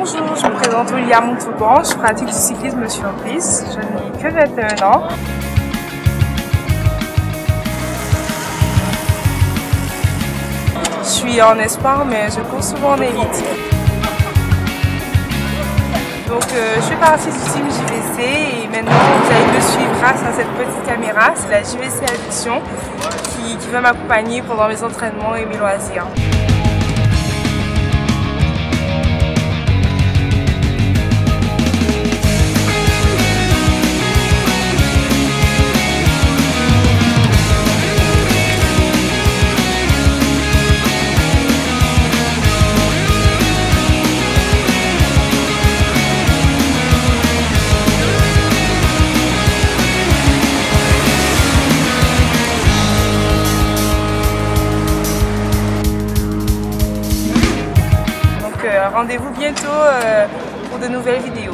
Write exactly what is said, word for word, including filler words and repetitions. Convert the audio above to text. Bonjour, je me présente Olivia Montauban, je pratique du cyclisme sur piste, je n'ai que vingt et un ans. Je suis en espoir, mais je cours souvent en élite. Donc euh, je fais partie du Team J V C et maintenant vous allez me suivre grâce à cette petite caméra, c'est la J V C Addiction qui, qui va m'accompagner pendant mes entraînements et mes loisirs. Rendez-vous bientôt pour de nouvelles vidéos.